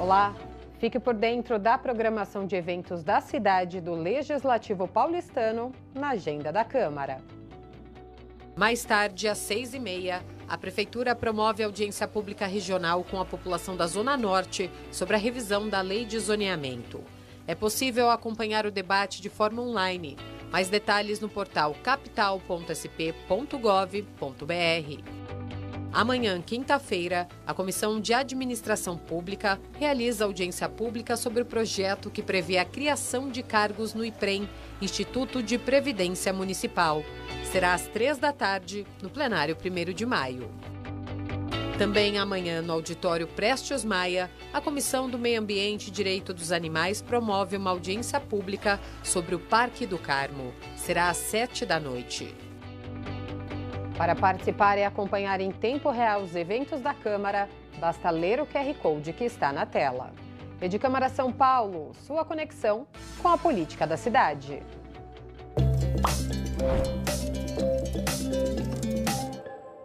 Olá, fique por dentro da programação de eventos da cidade do Legislativo Paulistano na agenda da Câmara. Mais tarde, às 6h30, a Prefeitura promove audiência pública regional com a população da Zona Norte sobre a revisão da Lei de Zoneamento. É possível acompanhar o debate de forma online. Mais detalhes no portal capital.sp.gov.br. Amanhã, quinta-feira, a Comissão de Administração Pública realiza audiência pública sobre o projeto que prevê a criação de cargos no IPREM, Instituto de Previdência Municipal. Será às 15h, no Plenário 1º de Maio. Também amanhã, no Auditório Prestes Maia, a Comissão do Meio Ambiente e Direito dos Animais promove uma audiência pública sobre o Parque do Carmo. Será às 19h. Para participar e acompanhar em tempo real os eventos da Câmara, basta ler o QR Code que está na tela. Rede Câmara São Paulo, sua conexão com a política da cidade.